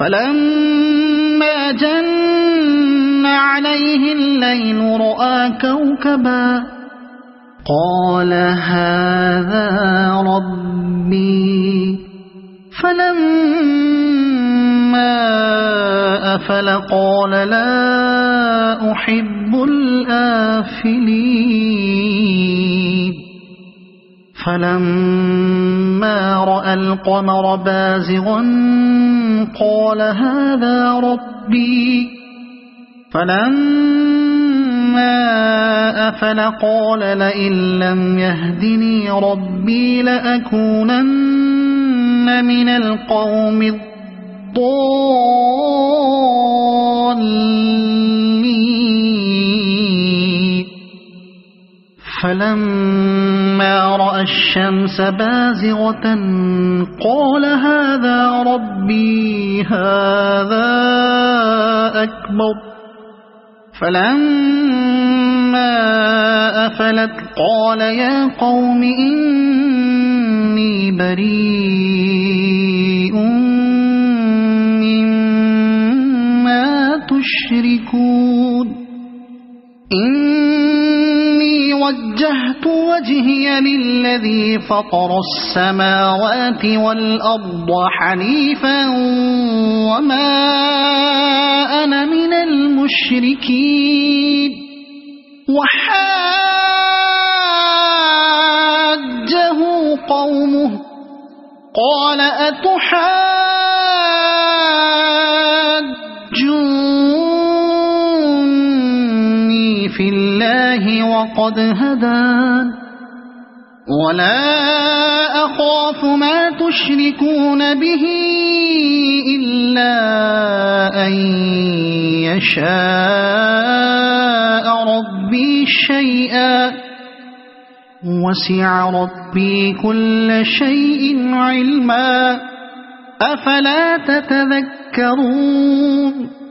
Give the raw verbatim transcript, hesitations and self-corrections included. فلما جن عليه الليل رأى كوكبا قال هذا ربي فلما أفل قال لا أحب الآفلين فلما رأى القمر بازغا قال هذا ربي فلما أفل قال لئن لم يهدني ربي لأكونن من القوم الضالين فلما رأى الشمس بازغة قال هذا ربي هذا أكبر فلما أفلت قال يا قوم إني بريء مما تشركون إني وجهت وجهي للذي فطر السماوات والأرض حنيفا وما أنا من المشركين وحاجه قومه قال أتحاجون في الله وقد هدان ولا أخاف ما تشركون به إلا أن يشاء ربي شيئا وسع ربي كل شيء علما أفلا تتذكرون.